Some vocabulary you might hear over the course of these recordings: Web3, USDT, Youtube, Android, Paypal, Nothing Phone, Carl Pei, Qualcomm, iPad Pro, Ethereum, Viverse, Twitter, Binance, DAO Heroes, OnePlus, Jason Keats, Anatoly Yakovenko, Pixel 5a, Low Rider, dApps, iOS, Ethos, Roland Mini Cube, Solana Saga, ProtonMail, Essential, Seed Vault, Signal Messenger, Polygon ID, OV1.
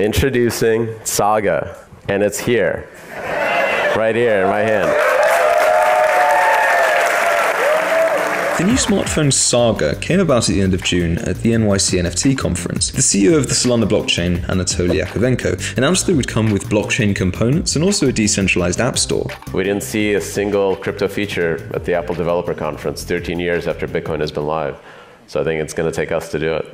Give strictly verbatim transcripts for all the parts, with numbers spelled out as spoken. Introducing Saga, and it's here, right here in my hand. The new smartphone Saga came about at the end of June at the N Y C N F T conference. The C E O of the Solana blockchain, Anatoly Yakovenko, announced that it would come with blockchain components and also a decentralized app store. We didn't see a single crypto feature at the Apple Developer Conference thirteen years after Bitcoin has been live, so I think it's going to take us to do it.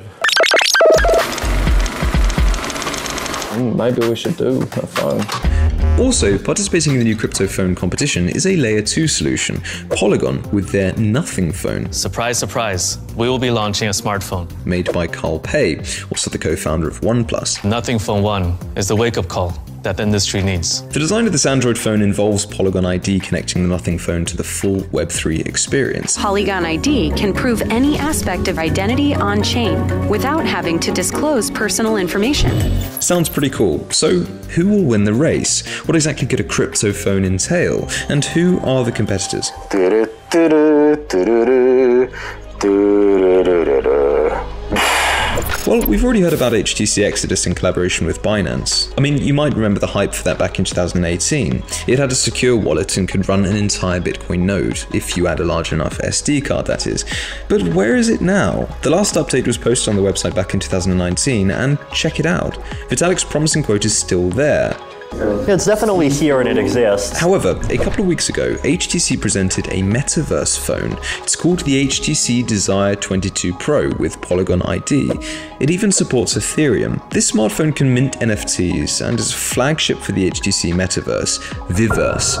Maybe we should do a phone. Also, participating in the new crypto phone competition is a layer two solution, Polygon, with their Nothing Phone. Surprise, surprise, we will be launching a smartphone. Made by Carl Pei, also the co-founder of OnePlus. Nothing Phone one is the wake-up call that the industry needs. The design of this Android phone involves Polygon I D connecting the Nothing Phone to the full Web three experience. Polygon I D can prove any aspect of identity on-chain without having to disclose personal information. Sounds pretty cool. So, who will win the race? What exactly could a crypto phone entail? And who are the competitors? Well, we've already heard about H T C Exodus in collaboration with Binance. I mean, you might remember the hype for that back in two thousand eighteen. It had a secure wallet and could run an entire Bitcoin node, if you add a large enough S D card, that is. But where is it now? The last update was posted on the website back in two thousand nineteen, and check it out. Vitalik's promising quote is still there. It's definitely here and it exists. However, a couple of weeks ago, H T C presented a metaverse phone. It's called the H T C Desire twenty-two Pro with Polygon I D. It even supports Ethereum. This smartphone can mint N F Ts and is a flagship for the H T C metaverse, Viverse.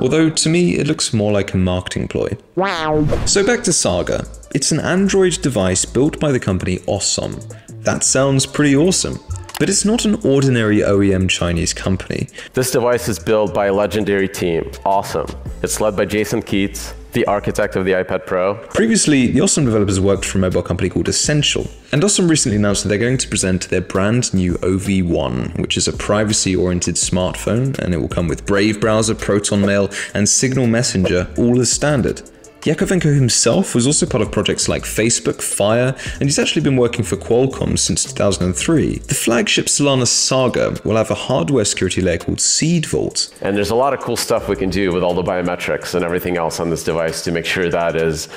Although, to me, it looks more like a marketing ploy. Wow. So back to Saga. It's an Android device built by the company O S O M. That sounds pretty awesome. But it's not an ordinary O E M Chinese company. This device is built by a legendary team, Awesome. It's led by Jason Keats, the architect of the iPad Pro. Previously, the Awesome developers worked for a mobile company called Essential, and Awesome recently announced that they're going to present their brand new O V one, which is a privacy-oriented smartphone, and it will come with Brave Browser, ProtonMail, and Signal Messenger, all as standard. Yakovenko himself was also part of projects like Facebook, Fire, and he's actually been working for Qualcomm since two thousand three. The flagship Solana Saga will have a hardware security layer called Seed Vault. And there's a lot of cool stuff we can do with all the biometrics and everything else on this device to make sure that is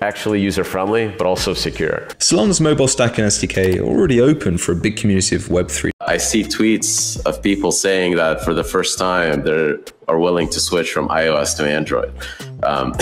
actually user-friendly, but also secure. Solana's mobile stack and S D K are already open for a big community of Web three. I see tweets of people saying that for the first time they are willing to switch from iOS to Android. Um.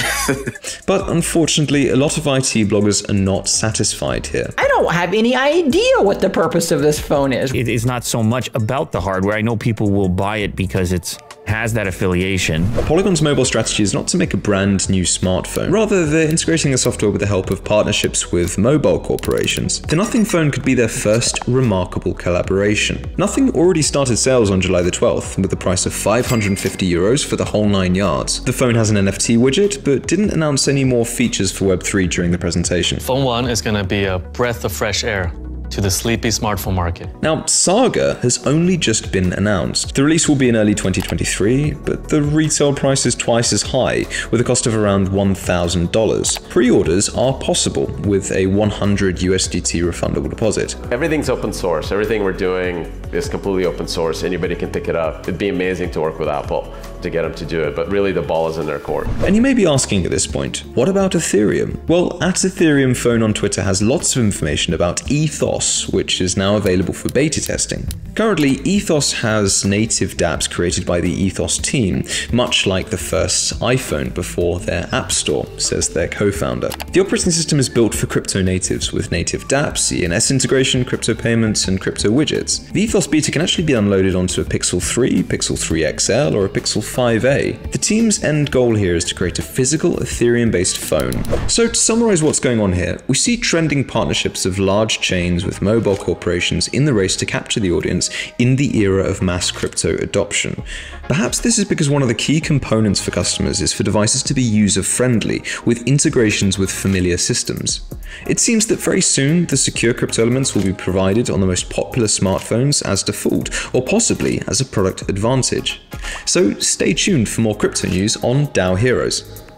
But unfortunately, a lot of I T bloggers are not satisfied here. I don't have any idea what the purpose of this phone is. It is not so much about the hardware. I know people will buy it because it's has that affiliation. Polygon's mobile strategy is not to make a brand new smartphone. Rather, they're integrating the software with the help of partnerships with mobile corporations. The Nothing Phone could be their first remarkable collaboration. Nothing already started sales on July the twelfth with a price of five hundred fifty euros for the whole nine yards. The phone has an N F T widget, but didn't announce any more features for Web three during the presentation. Phone one is going to be a breath of fresh air to the sleepy smartphone market. Now, Saga has only just been announced. The release will be in early twenty twenty-three, but the retail price is twice as high, with a cost of around one thousand dollars. Pre-orders are possible with a one hundred U S D T refundable deposit. Everything's open source. Everything we're doing is completely open source. Anybody can pick it up. It'd be amazing to work with Apple to get them to do it, but really the ball is in their court. And you may be asking at this point, what about Ethereum? Well, at Ethereum Phone on Twitter has lots of information about Ethos, which is now available for beta testing. Currently, Ethos has native dApps created by the Ethos team, much like the first iPhone before their App Store, says their co-founder. The operating system is built for crypto natives with native dApps, E N S integration, crypto payments, and crypto widgets. The Ethos beta can actually be unloaded onto a Pixel three, Pixel three X L, or a Pixel five A. The team's end goal here is to create a physical Ethereum-based phone. So to summarize what's going on here, we see trending partnerships of large chains with mobile corporations in the race to capture the audience in the era of mass crypto adoption. Perhaps this is because one of the key components for customers is for devices to be user-friendly, with integrations with familiar systems. It seems that very soon, the secure crypto elements will be provided on the most popular smartphones as default, or possibly as a product advantage. So stay tuned for more crypto news on DAO Heroes.